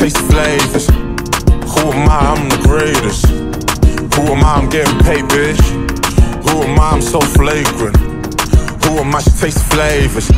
taste the flavors. Who am I? I'm the greatest. Who am I? I'm getting paid, bitch. Who am I? I'm so flagrant. Who am I? She tastes the flavors.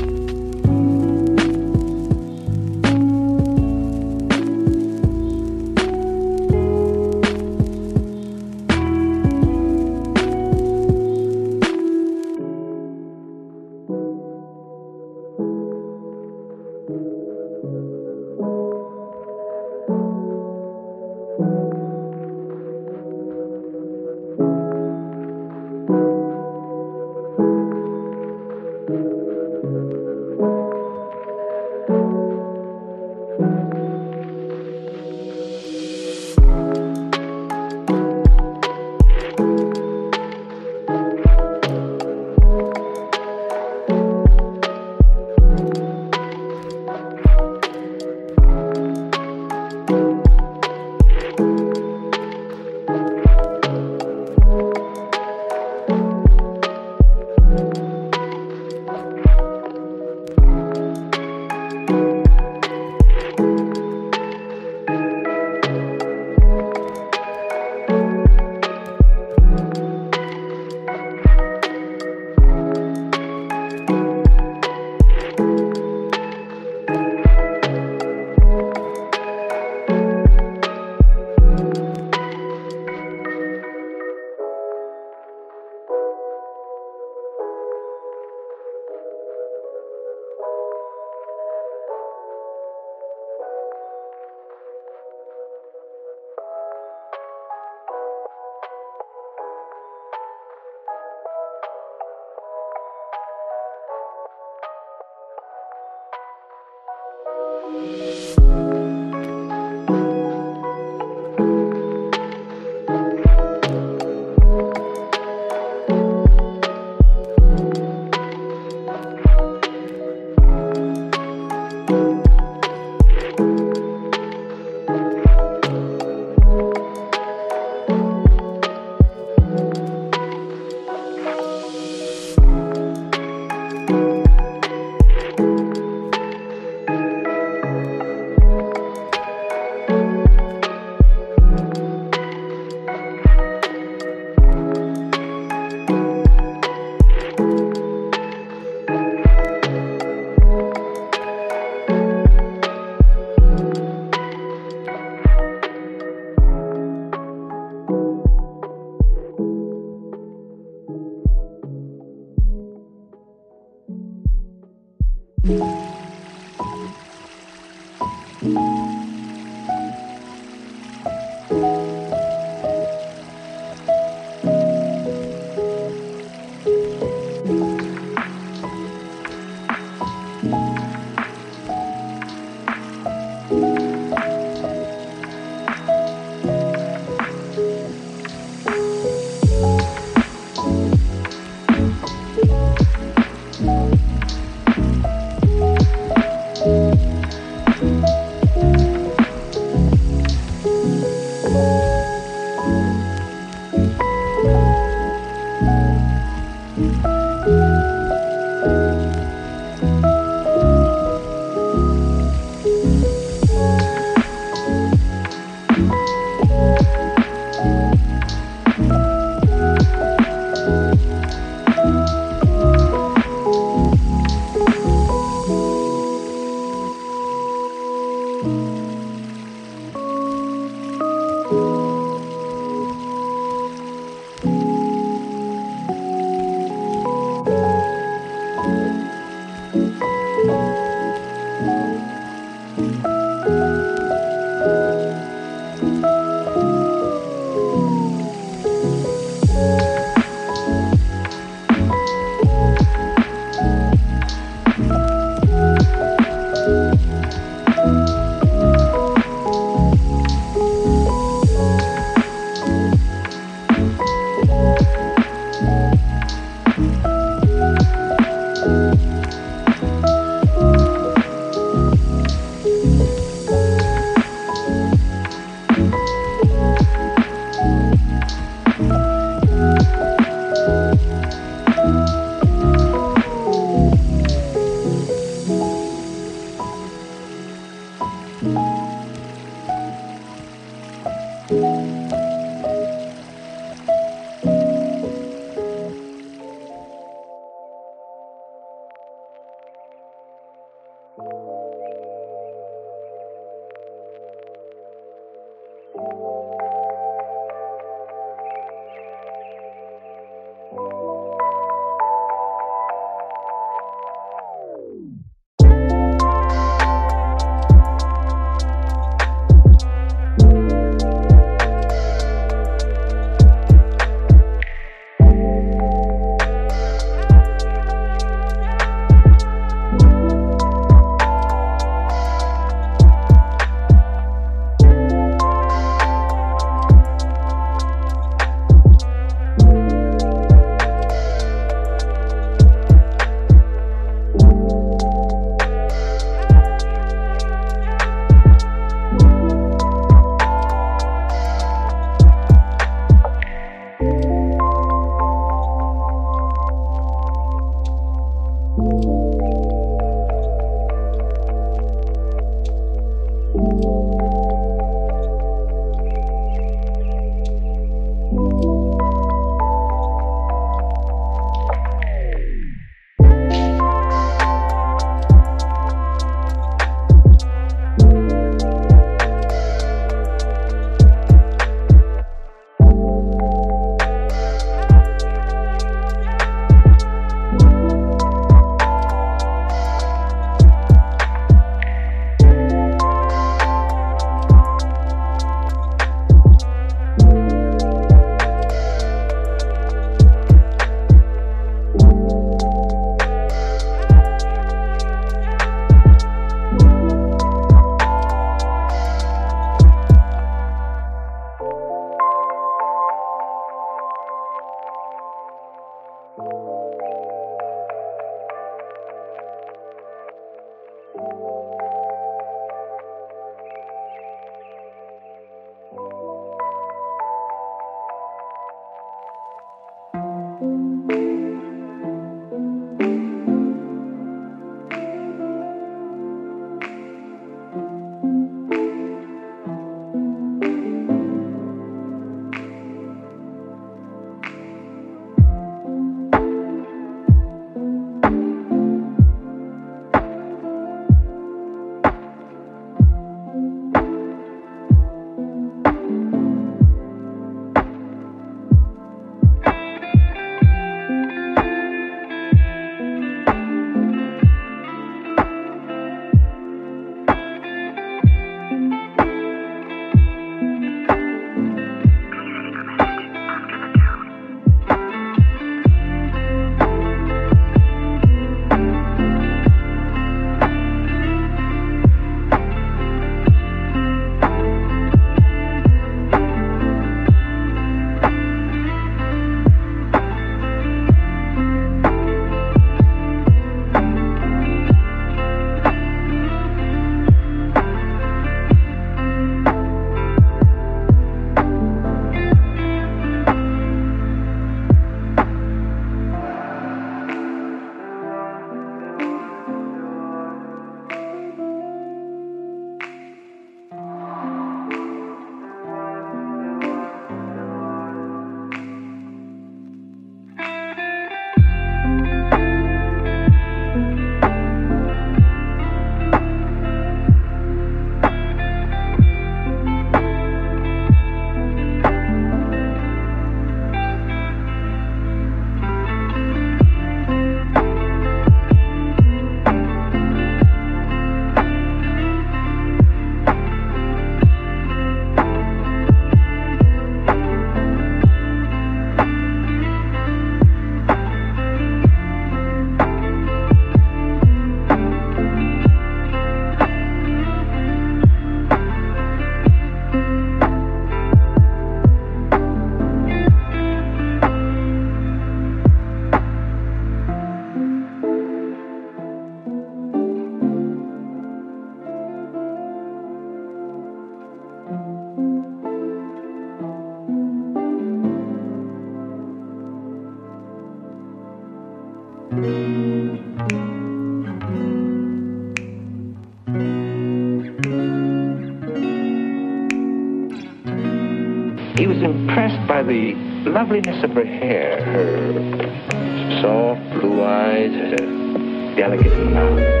He was impressed by the loveliness of her hair, her soft blue eyes, her delicate mouth.